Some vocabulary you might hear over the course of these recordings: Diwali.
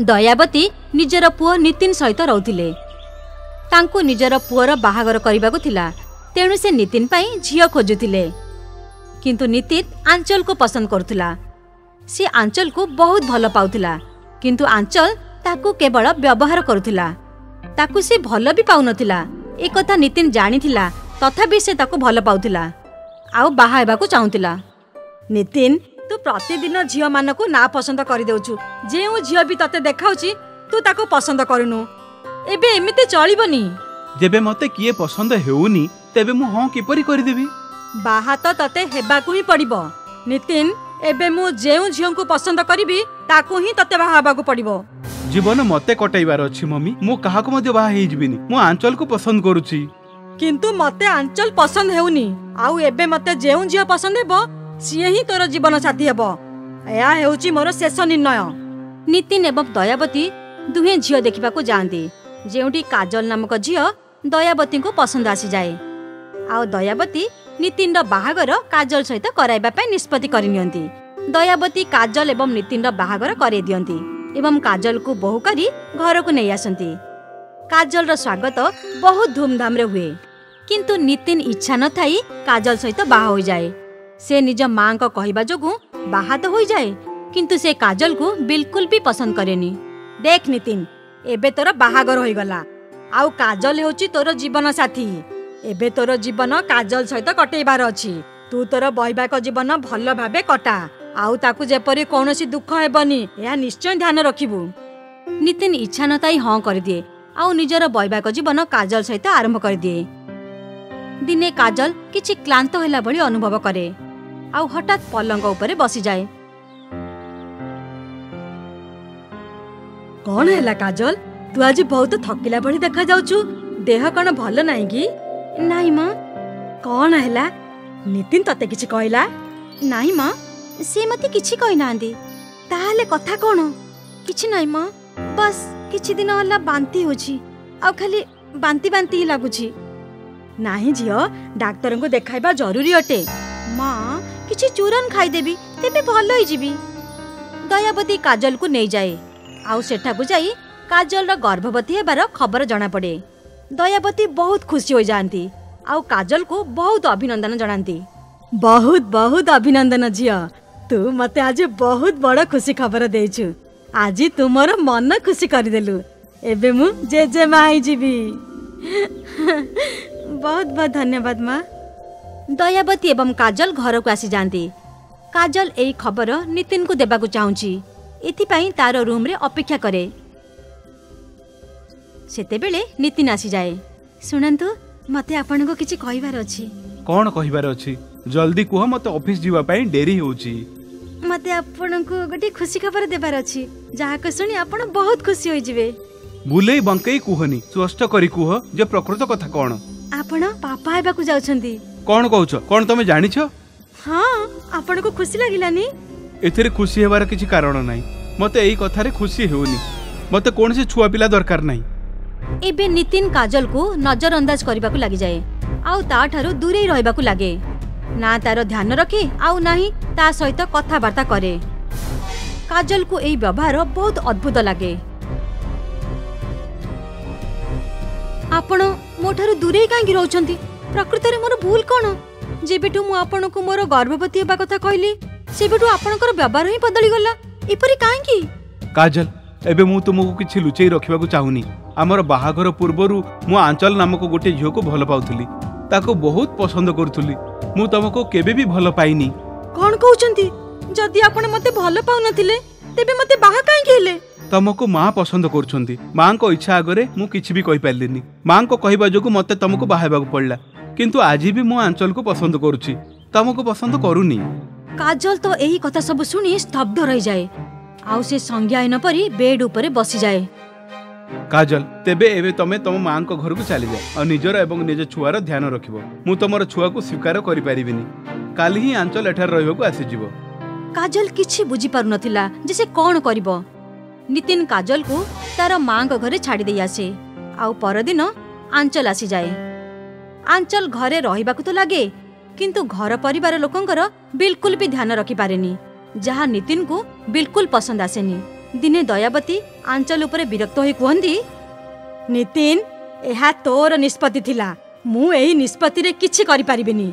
दयावती निजर पुओ नितिन सहित रोले तांको निजर पुओर बाहागर करिबाको थिला। तेणु से नितिन पाई झियो खोजुथिले किंतु नितिन आंचल को पसंद करुला। सी आंचल को बहुत भल पाउथिला किंतु आंचल ताकू केवल व्यवहार करुला, ताकू से भल भी पाउन थिला। एक कथा नितिन जानी थिला तथापि से ताकू भल पाउथिला आउ बाहा हेबाको चाहुथिला। नितिन तू प्रतिदिन झियो मानको ना पसंद करि देउछु, जेउ झियो भी तते देखाउची तू ताको पसंद करिनु। एबे एमिते चलिबनी, जेबे मते किए पसंद हेउनी तेबे मु हां किपरि करि देबी? बाहा तो तते हेबाकू ही पड़िबो नितिन। एबे मु जेउ झियो को पसंद करिबी ताको ही तते बाहाबाकू पड़िबो। जीवन मते कटैबार अछि मम्मी, मु काहाको मते बाहा हे जिबिनी। मु आंचल को पसंद करूची किंतु मते आंचल पसंद हेउनी। आउ एबे मते जेउ झियो पसंद हेबो सीए ही तोर जीवन साथी हेबो। एया हेउची मोर शेष निर्णय। नितिन एवं दयावती दुहे झियो देखिबा को जानती, जेउटी काजल नामक झियो दयावती को पसंद आसी जाए। आउ दयावती नितिन रो बाहागर काजल सहित कराइबा पै निष्पत्ति करि नियंती। दयावती काजल एवं नितिन रो बाहागर करे दियंती एवं काजल को बहु करी घर को नै आसंती। काजल रो स्वागत बहुत धूमधाम रे हुए किंतु नितिन इच्छा न थाई काजल सहित बाहा हो जाए। से निज माँ को कहवा जोगु बाहा तो हो जाए किंतु से काजल को बिल्कुल भी पसंद करेनी। देख नितिन एबे तोर बाहागर हो गला, आउ काजल होची तोर जीवन साथी। एबे तोर जीवन काजल सहित कटेबार अछि। तू तोर वैवाहिक जीवन भल भाबे कटा, आउ ताकू जेपरी कोनोसी दुख हेबनी या निश्चय ध्यान रखिबु। नितिन इच्छा नताई हां कर दिए आउ निजर वैवाहिक जीवन काजल सहित आरंभ कर दिए। दिने काजल किछि क्लांत होला भली अनुभव करे आउ हठात पलंग ऊपर बसी जाए। कौन हैला काजल, तू आज बहुत थकिला भली देखा जाउछु, देह कण भल नाही की? नाही मां। कौन हैला, नितिन तते किछि कहला? नाही मां, से मते किछि कहि नांदी। ताले कथा कोन? किछि नाही मां, बस किछि दिन होला बांती होछि आउ खाली बांती बांती ही लागुछि। नाही झियो, डाक्टर को देखाइबा जरूरी अटे। माँ किछि चूरन खाईदेबी तेबे भल होई जिबी। दयावती काजल को नै जाए आउ सेठा को जाई काजल रो गर्भवती हेबार खबर जना पड़े। दयावती बहुत खुशी हो जांती आउ काजल को बहुत अभिनंदन जणांती। बहुत बहुत अभिनंदन झियो, तू मते आज बहुत बड़ खुशी खबर देइछु। आज तू मोर मन खुशी करि देलु। एबे मु जेजे माई जिबी। बहुत बहुत धन्यवाद माँ। दयावती एवं काजल घर को आसी जाती। काजल यही खबर नितिन को देवाक चाहूँगी, एथिपाई तार रूम रे अपेक्षा करे। सेतेबेले नितिन आसी जाए। सुनंतु मते आपण को किछि कहिबार अछि। कोन कहिबार अछि, जल्दी कुह, मते ऑफिस जीवा पई देरी होउची। मते आपण को गटी खुशी खबर देबार अछि, जहा को सुनी आपण बहुत खुशी होई जिवे। बुले बंकई कुहनी, स्वस्थ करी कुह जे प्रकृत कथा कोन। आपण पापा हेबा को जाउछंती। कोन कहउछ, कोन तमे जानि छ? हां, आपण को खुशी लागिलानी? एथेर खुशी हेबार किछि कारण नाही। मते एई कथारे खुशी हेउनी, मते कोनसी छुआ पिला दरकार नाही। एबे नितिन काजल को नजरअंदाज करबा को लागि जाए आउ ताठारो दूरै रहबा को लागे। ना तारो ध्यान रखे आउ नाही ता सहित कथाबार्ता करे। काजल को एई व्यवहार बहुत अद्भुत लागे। आपण मोठार दूरे कांगी रहउछंती, प्रकृति रे मोर भूल कोन? जेबेटु मु आपण को मोर गर्भवती हेबा कथा कहली सेबेटु आपणकर व्यवहार ही बदली गला, एपरि कांगी? काजल एबे मु तुमको किछि लुचेई रखिबा को चाहुनी। हमर बाहागर पूर्वरु मु आंचल नामक गोटे झियो को भल पाउथली, ताको बहुत पसंद करथली। मु तुमको केबे भी भल पाइनी। कोन कहउछंती? जदी आपण मते भल पाउ नथिले तेबे मते बाहा कांगी हेले? तुमको माँ पसंद करछंती, माँ को इच्छा आगे मु किछि भी कहि पालिनी। माँ को कहबा जोगु मते तुमको बाहेबा को पड़ला, किंतु आज भी मु आंचल को पसंद करूची, तुमको पसंद करूनी। काजल तो यही कथा सब सुनी स्तब्ध रही जाए आउ से संज्ञाहीन परी बेड ऊपर बसी जाए। काजल तेबे एबे तमे तम माँ को घर को चली जाए और निजर एवं निज छुआर ध्यान रखिबो। मु तमर छुआ को स्वीकार करि पारिबिनी। काली ही आंचल एठार रहबा को आसी जिवो। काजल किछि बुझी पारु नथिला जे से कोन करिवो। नितिन काजल को तार माँ को घरे छाड़ी दे आसे आउ परदिन आंचल आसी जाए। आंचल घरे रहबा को तो लागे किंतु घर परिवार लोकंकर बिल्कुल भी ध्यान रखी पारेनी, जहाँ नितिन को बिल्कुल पसंद आसेनी। दिने दयावती आंचल उपरे विरक्त होई कहंदी, नितिन एहा तोर निष्पत्ति थिला, मु एही निष्पत्ति रे किछि करि पारिबेनी।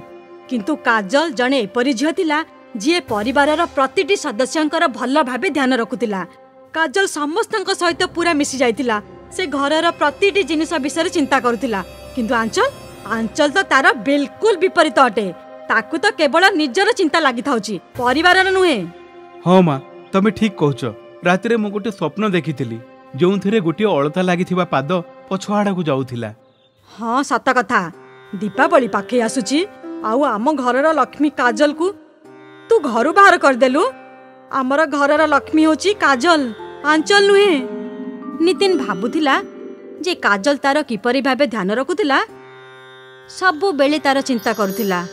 किंतु काजल जणे एपरि झियो थिला जिए परिवारर प्रतिटि सदस्यंकर भल भाबे ध्यान रखुतिला। काजल समस्तंक सहित पूरा मिसी जाइतिला, से घरर प्रतिटि जिनिस विषय चिंता करुतिला। किंतु आंचल आंचल तो तार बिल्कुल विपरीत अटे, ताकु तो केवल निजर चिंता लागि थाउची, परिवारर नुहे। हां मां, तमे ठीक कहछो। रातिरे मु गोटे स्वप्न देखिथिली, जोंथिरे गोटे अलता लागिथिबा पाद पछुआडा को जाउथिला। हां सत कथा, दीपावली पाखे आसुची, आउ आम घरर लक्ष्मी काजल को तू घरु बाहर कर देलु। आमर घरर लक्ष्मी होची काजल, आंचल नुहे। नितिन भाबुथिला जे काजल तार किपरि भाबे ध्यान रखुथिला, सबु बेले तार चिंता करुथिला,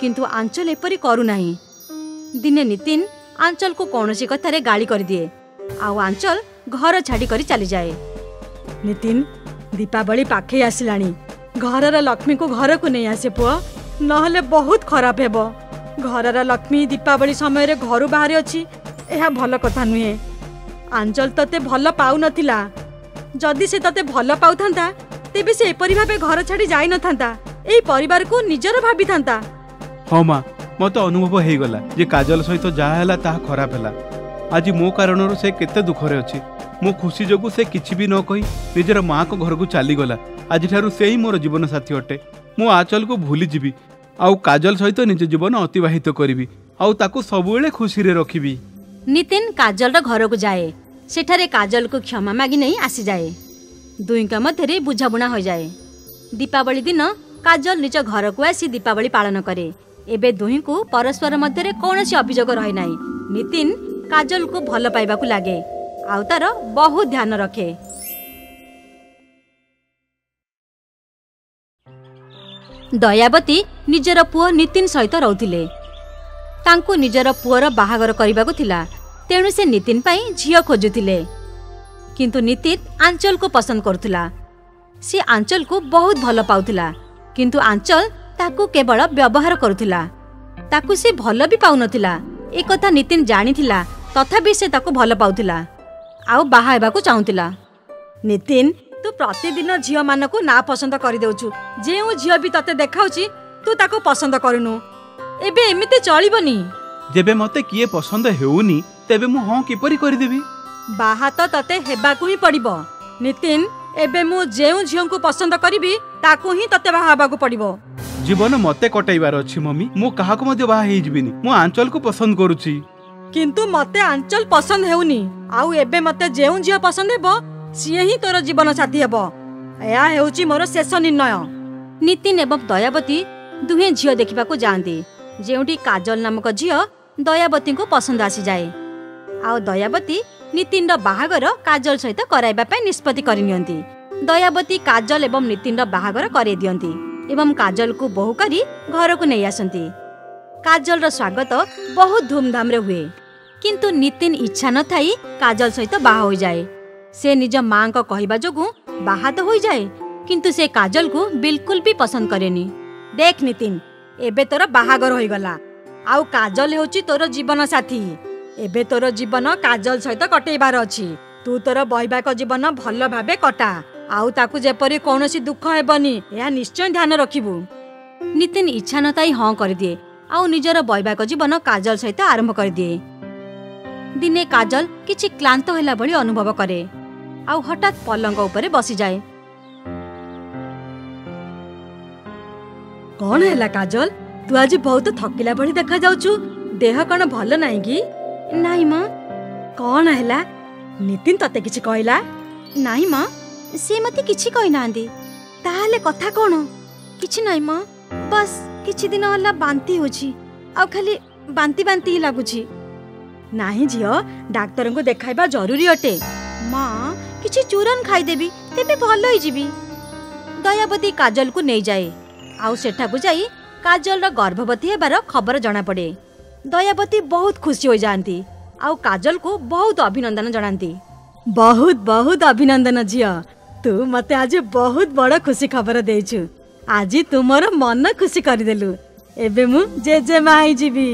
किंतु आंचल एपरि करू नाही। दिने नितिन आंचल को कोनोसी कथारे गाली कर दिए, आउ आंचल घर छाड़ी करी चली जाए। नितिन, दीपावली पाखे आसिलाणी, घरर लक्ष्मी को घर को नहीं आसे पुआ, नहले बहुत खराब हेबो। घरर लक्ष्मी दीपावली समय रे घरु बाहर अछि, एहा भल कथा नुहे। आंचल तते भल पाउ नथिला, जदि से तते भल पाउ थांता तेबे से एपरि भाबे घर छाड़ी जाई न थांता, एई परिवार को निजर भाबी थांता। हां मां, मत अनुभव हे गला जे काजल सहित जाहला ता खराब हला। आज मो कारण से केते दुख रे अछि, मो खुशी जोगु से किछि भी न कहि निजर माँ को घर को चली गला। आज ठारू से ही मोर जीवन साथी अटे, मो आंचल को भूली जीवी, आउ काजल सहित निज जीवन अतिवाहित करिवि, आउ ताकू सबुले खुशी रे रखिवि। नितिन काजल रा घर को जाए, सेठारे काजल को क्षमा मागी नहीं आसी जाए। दुईका मध्यरे बुझाबुणा हो जाए। दीपावली दिन काजल निज घर को आसी दीपावली पालन करे। एबे दुही को परस्पर मध्यरे कोनोसी अभियोग रहि नाही। नितिन काजल को भल पाइबा को लागे, आउ तार बहुत ध्यान रखे। दयावती निजर पुओ नितिन सहित रहउथिले, तांको निजर पुओर बाहागर करिबाको थिला, तेणु से नितिन पाई झियो खोजुथिले। किंतु नितिन आंचल को पसंद करुथिला, से आंचल को बहुत भल पाउथिला, किंतु आंचल ताकू केवल व्यवहार करुथिला, ताकू से भल भी पाउनथिला। ए कथा नितिन जानिथिला, तथापि से ताकू भल पाउथिला, आउ बाहा हेबाको चाहुथिला। नितिन, तू प्रतिदिन झियो मानको ना पसंद करि देउछु, जेउ झियो भी तते देखाउची तू ताको पसंद करिनु। एबे एमिते चलिबनी। जेबे मते किए पसंद हेउनी तेबे मु हां किपरि करि देबी? बाहा तो तते हेबाको ही पड़िबो। नितिन, एबे मु जेउ झियो को पसंद करिबी ताको ही तते बाहा हेबाको पड़िबो। जीवन मते कटैबार अछि मम्मी, मु काहाको मते बाहा हेइ जिबिनी। मु आंचल को पसंद करूची, किंतु मते आंचल पसंद हेउनी, आउ एबे मते जेउ झियो पसंद हेबो सीए ही तोर जीवन साथी हेबो। एया हेउची मोर शेष निर्णय। नितिन एवं दयावती दुहे झियो देखिबा को जांदी, जेउटी काजल नामक झियो दयावती को पसंद आसी जाए। आउ दयावती नितिन रो बाहागर काजल सहित कराइबा पै निष्पत्ति करिनियंती। दयावती काजल एवं नितिन रो बाहागर करे दियंती एवं काजल को बहु करी घर को नै आसंती। काजल रो स्वागत बहुत धूमधाम रे हुए, किंतु नितिन इच्छा न थाई काजल सहित बाहा हो जाए। से निज मां को कहबा जोगु बाहा तो हो जाए, किंतु से काजल को बिल्कुल भी पसंद करेनी। देख नितिन, एबे तोर बाहागर होई गला, आउ काजल होची तोर जीवन साथी। एबे तोर जीवन काजल सहित कटेबार अछि, तू तोर वैवाहिक जीवन भल भाबे कटा, आउ ताकू जेपरि कोनोसी दुख हेबनी, या निश्चय ध्यान रखिबु। नितिन इच्छा न ताई हां कर दिए, आउ निजर वैवाहिक जीवन काजल सहित आरंभ कर दिए। दिने काजल किछि क्लांत होला भली अनुभव करे, आउ हठात पलंग ऊपर बसी जाए। कौन हैला काजल, तू आज बहुत थकिला भली देखा जाउछु, देह कण भल नाही की? नाही मां। कौन हैला, नितिन तते किछि कहला? नाही मां, से मते किछि कहि नांदी। ताले कथा कोन? किछि नाही मां, बस किछि दिन होला बांती होछि, आउ खाली बांती बांती ही लागुछि। नाही झियो, डाक्टर को देखाइबा जरूरी अटे। मां, किछि चूरन खाई देबी तेबे भल होई जिबी। दयावती काजल को नै जाए, आउ सेठा को जाई काजल रा गर्भवती हेबार खबर जना पड़े। दयावती बहुत खुशी हो जानती, आउ काजल को बहुत अभिनंदन जणांती। बहुत बहुत अभिनंदन झियो, तू मते आज बहुत बड़ खुशी खबर देइछु। आज तू मोर मन खुशी करि देलु, एबे मु जेजे माई जिबी।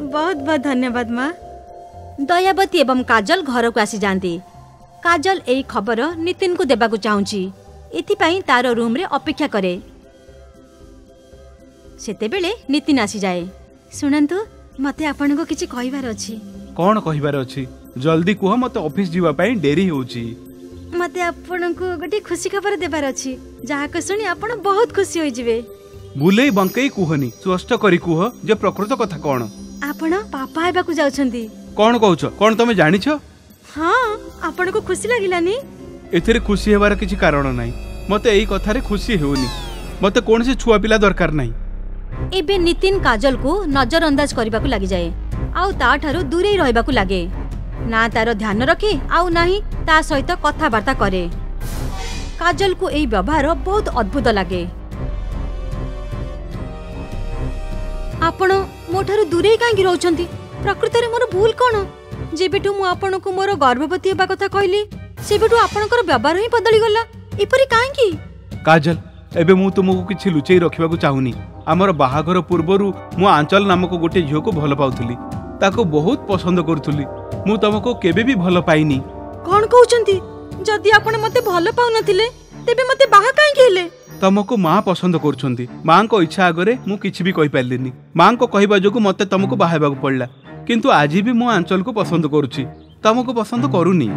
बहुत बहुत धन्यवाद मां। दयावती एवं काजल घर को आसी जाती। काजल यही खबर नितिन को देवाक चाहूँगी, एपाई तार रूम्रे अपेक्षा करे। सेते बेले नितिन आसी जाए। सुनंतु मते आपण को किछि कहिबार अछि। कोन कहिबार अछि? जल्दी कुह, मते ऑफिस जीवा पई देरी होउछि। मते आपण को गटी खुशी खबर देबार अछि, जहा को सुनि आपण बहुत खुशी होई जिवे। बुले बंकई कुहनी, स्वस्थ करी कुह जे प्रकृत कथा कोन। आपण पापा हेबा को जाउछंती। कोन कहउछ? कोन तमे जानिछो? हां, आपण को खुशी लागिलानी। एथरे खुशी हेबार किछि कारण नाही। मते एई कथारे खुशी हेउनी। मते कोनसे छुवा पिला दरकार नाही। एबे नितिन काजल को नजरअंदाज करने को लग जाए, आउ दूरे रहा लगे ना, तार ध्यान रखे आउ नाही ता सहित कथबार्ता करे। काजल को यही व्यवहार बहुत अद्भुत लगे। आपण मो ठार दूरे कहीं रोचंती, प्रकृत में मोर भूल कौन? जेबेठू मु आपण को मोर गर्भवती होबा कथा कहली, सेबेठू आपणकर व्यवहार ही बदली गला। एपरी काहेकी? काजल एबे मु तुमको किछि लुचेई रखिबा को चाहुनी। आमर बाहाघर पूर्वरु मु आंचल नामक गोटे झील को भल पाउथुली, ताको बहुत पसंद करूथुली। मु तमको केबे भी भल पाइनी। कोन कहउचंती? जदी आपण मते भल पाउ नथिले तेबे मते बाहा काहे केले? तमको मां पसंद करूछंती। मां को इच्छा आगरे मु किछि भी कहि पालिनी। मां को कहिबा जोगु मते तमको बाहायबा को पड़ला, किंतु आजि भी मु आंचल को पसंद करूछि, तमको पसंद करूनी।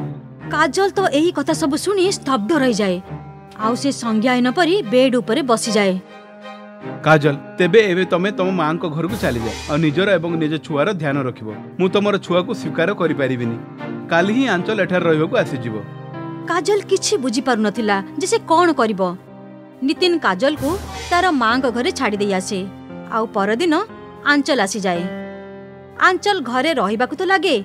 काजल तो एही कथा सब सुनी स्तब्ध रह जाए, आउ से संज्ञायन परी बेड ऊपर बसी जाए। काजल तेबे एबे तमे तम मां को घर को चली जाए और निजर एवं निज छुआर ध्यान रखिबो। मु तमर छुआ को स्वीकार करि परिबिनी। काली ही आंचल एठार रहबो को आसी जीवो। काजल किछि बुझी पारु नथिला जे से कोन करबो। नितिन काजल को तार मां को घरे छाडी देई आसे, आउ परदिन आंचल आसी जाए। आंचल घरे रहिबा को तो लागे,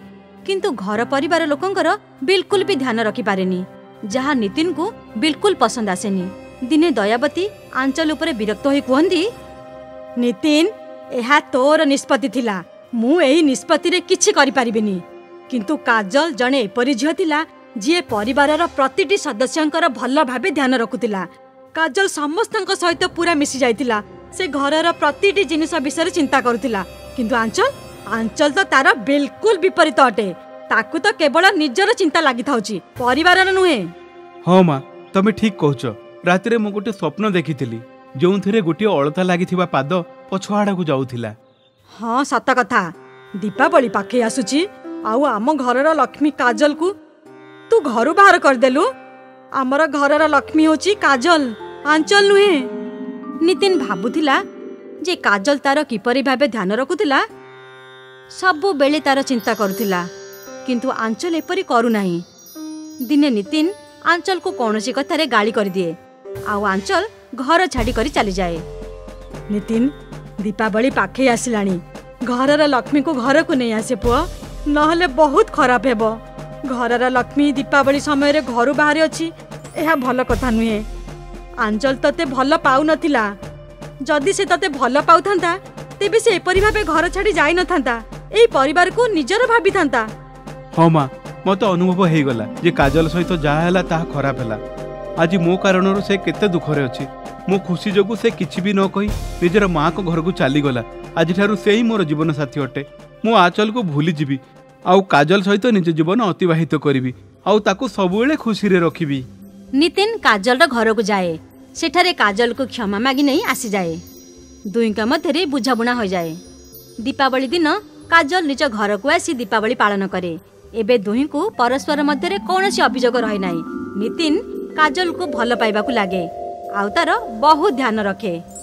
किंतु घर परिवार लोकंकर बिल्कुल भी ध्यान रखि पारेनी, जहा नितिन को बिल्कुल पसंद आसेनी। दिने दयावती आंचल उपरे विरक्त होई कहंदी, नितिन एहा तोर निष्पत्ति थिला, मु एही निष्पत्ति रे किछि करि पारिबिनी। किंतु काजल जणे एपरि झियो थिला जिए परिवारर प्रतिटि सदस्यंकर भल भाबे ध्यान रखुतिला। काजल समस्तंक सहित पूरा मिसि जाइतिला, से घरर प्रतिटि जिनिस विषय चिंता करुतिला। किंतु आंचल आंचल तो तार बिल्कुल विपरीत अटे, ताकु तो केवल निजर चिंता लागि थाउची, परिवारर नुहे। हां मां तमे ठीक कहउछो। रातिरे मु गोटे स्वप्न देखी थी, जो गोटे अलता लगी पाद पछुआड़ को जाऊला। हाँ सत कथा, दीपावली पाखे आसुची, आउ आम घरर लक्ष्मी काजल को तू घर बाहर करदेलु। आमर घरर लक्ष्मी होची काजल, आंचल नुहे। नितिन भाबुला जे काजल तार किपरि भाबे ध्यान रखुला, सबु बेले तार चिंता करुला, किंतु आंचल एपरि करुना। दिने नितिन आंचल को कौनसी कथारे गाली कर दिए, आउ आंचल घर छाड़ी करी चली जाए। नितिन दीपावली पाखे आसिलाणी, घरर लक्ष्मी को घर को नहीं आसे पुआ, नहले बहुत खराब हेबो। घरर लक्ष्मी दीपावली समय रे घर बाहर अछि, एहा भल कथा नुहे। आंचल तते भल पाउ नथिला, जदि से तते भल पाउ थांता तेबे से एपरि भाबे घर छाड़ी जाई न थांता, एई परिवार को निजर भाबी थांता। हां मां मत अनुभव हो गला जे काजल सहित जहाँ ताहा खराब है। आज मो कारण से केते दुखरे अच्छी, मो खुशी जो से किसी भी न कही निजर माँ को घर को चलीगला। आज ठारू से ही मोर जीवन साथी अटे। मो आंचल को भूली जीवी, आउ काजल सहित निज जीवन अतिवाहित करी, आउ ताकू सबुले खुशी रे रखी। नितिन काजल घर को जाए, सेठारे काजल को क्षमा मागी नहीं आसी जाए। दुई का मध्य बुझाबुणा हो जाए। दीपावली दिन काजल निज घर को आसी दीपावली पालन करे। एबे दुही को परस्पर मध्य कौन सी अभियोग रही ना। नितिन काजल को भल पाइबाकु लागे, आउ तार बहुत ध्यान रखे।